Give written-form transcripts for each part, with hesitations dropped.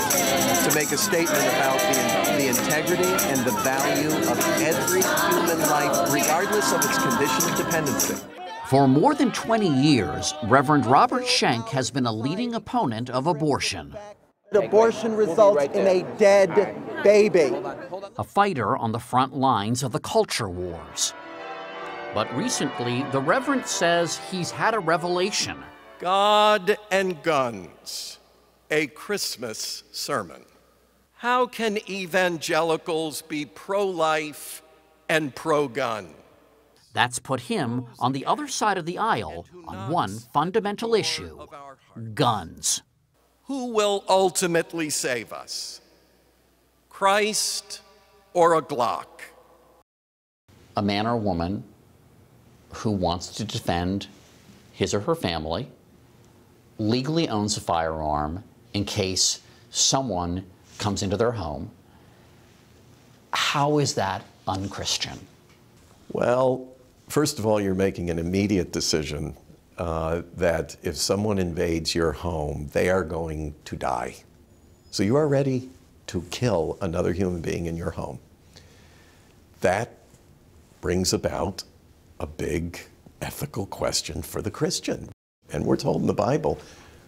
to make a statement about the integrity and the value of every human life, regardless of its condition of dependency. For more than 20 years, Reverend Robert Schenck has been a leading opponent of abortion. Abortion results in a dead baby. A fighter on the front lines of the culture wars. But recently, the Reverend says he's had a revelation. God and Guns, a Christmas sermon. How can evangelicals be pro-life and pro-gun? That's put him on the other side of the aisle on one fundamental issue, guns. Who will ultimately save us? Christ or a Glock? A man or woman who wants to defend his or her family legally owns a firearm in case someone comes into their home. How is that unchristian? Well, first of all, you're making an immediate decision that if someone invades your home, they are going to die. So you are ready to kill another human being in your home. That brings about a big ethical question for the Christian. And we're told in the Bible,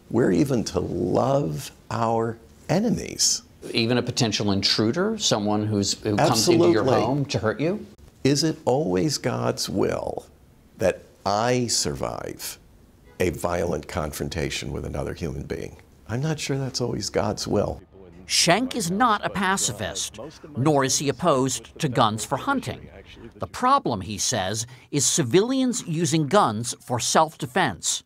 we're even to love our enemies. Even a potential intruder, someone who comes into your home to hurt you? Is it always God's will that I survive a violent confrontation with another human being? I'm not sure that's always God's will. Schenck is not a pacifist, nor is he opposed to guns for hunting. The problem, he says, is civilians using guns for self-defense.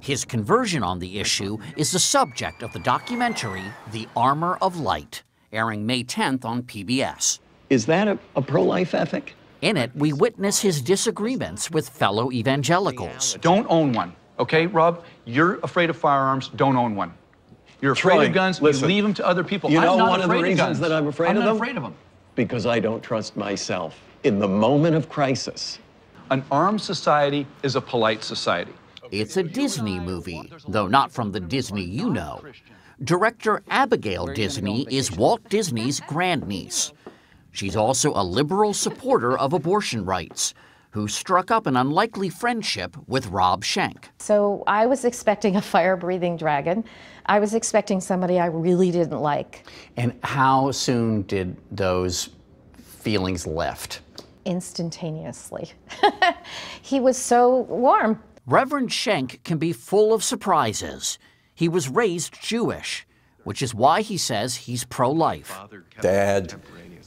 His conversion on the issue is the subject of the documentary The Armor of Light, airing May 10th on PBS. Is that a pro-life ethic? In it, we witness his disagreements with fellow evangelicals. Don't own one, okay, Rob? You're afraid of firearms, don't own one. You're afraid of guns, listen, you leave them to other people. You know one of the reasons that I'm afraid of them? I'm not afraid of them. Because I don't trust myself in the moment of crisis. An armed society is a polite society. It's a Disney movie, though not from the Disney you know. Director Abigail Disney is Walt Disney's grandniece. She's also a liberal supporter of abortion rights, who struck up an unlikely friendship with Rob Schenck. So I was expecting a fire-breathing dragon. I was expecting somebody I really didn't like. And how soon did those feelings lift? Instantaneously. He was so warm. Reverend Schenck can be full of surprises. He was raised Jewish, which is why he says he's pro-life. Dad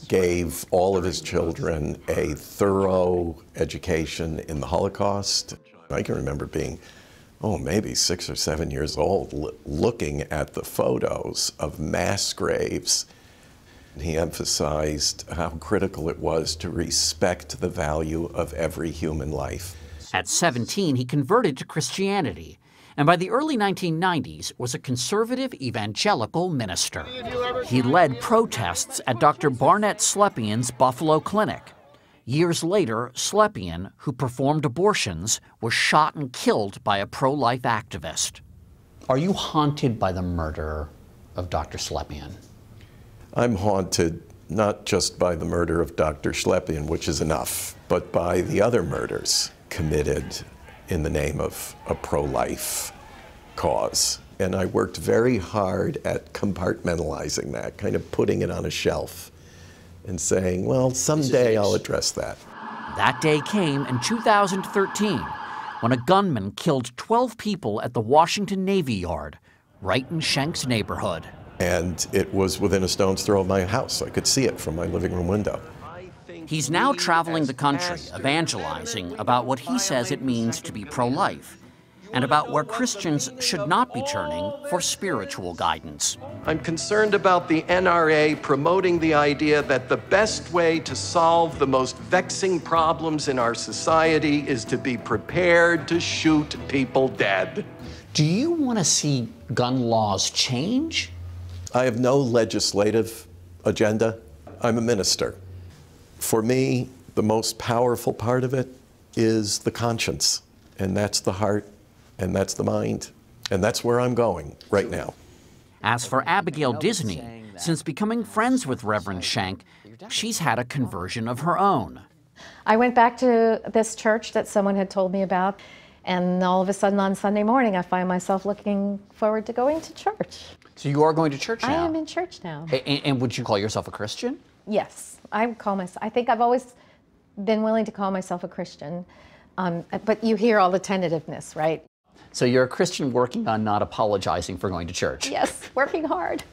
gave all of his children a thorough education in the Holocaust. I can remember being, maybe 6 or 7 years old, looking at the photos of mass graves. And he emphasized how critical it was to respect the value of every human life. At 17, he converted to Christianity, and by the early 1990s was a conservative evangelical minister. He led protests at Dr. Barnett Slepian's Buffalo clinic. Years later, Slepian, who performed abortions, was shot and killed by a pro-life activist. Are you haunted by the murder of Dr. Slepian? I'm haunted not just by the murder of Dr. Slepian, which is enough, but by the other murders committed in the name of a pro-life cause. And I worked very hard at compartmentalizing that, kind of putting it on a shelf and saying, well, someday I'll address that. That day came in 2013, when a gunman killed 12 people at the Washington Navy Yard, right in Schenck's neighborhood. And it was within a stone's throw of my house. I could see it from my living room window. He's now traveling the country, evangelizing about what he says it means to be pro-life and about where Christians should not be turning for spiritual guidance. I'm concerned about the NRA promoting the idea that the best way to solve the most vexing problems in our society is to be prepared to shoot people dead. Do you want to see gun laws change? I have no legislative agenda. I'm a minister. For me, the most powerful part of it is the conscience, and that's the heart, and that's the mind, and that's where I'm going right now. As for Abigail Disney, since becoming friends with Reverend Schenck, she's had a conversion of her own. I went back to this church that someone had told me about, and all of a sudden on Sunday morning I find myself looking forward to going to church. So you are going to church now? I am in church now. And would you call yourself a Christian? Yes, I call myself. I think I've always been willing to call myself a Christian, but you hear all the tentativeness, right? So you're a Christian working on not apologizing for going to church. Yes, working hard.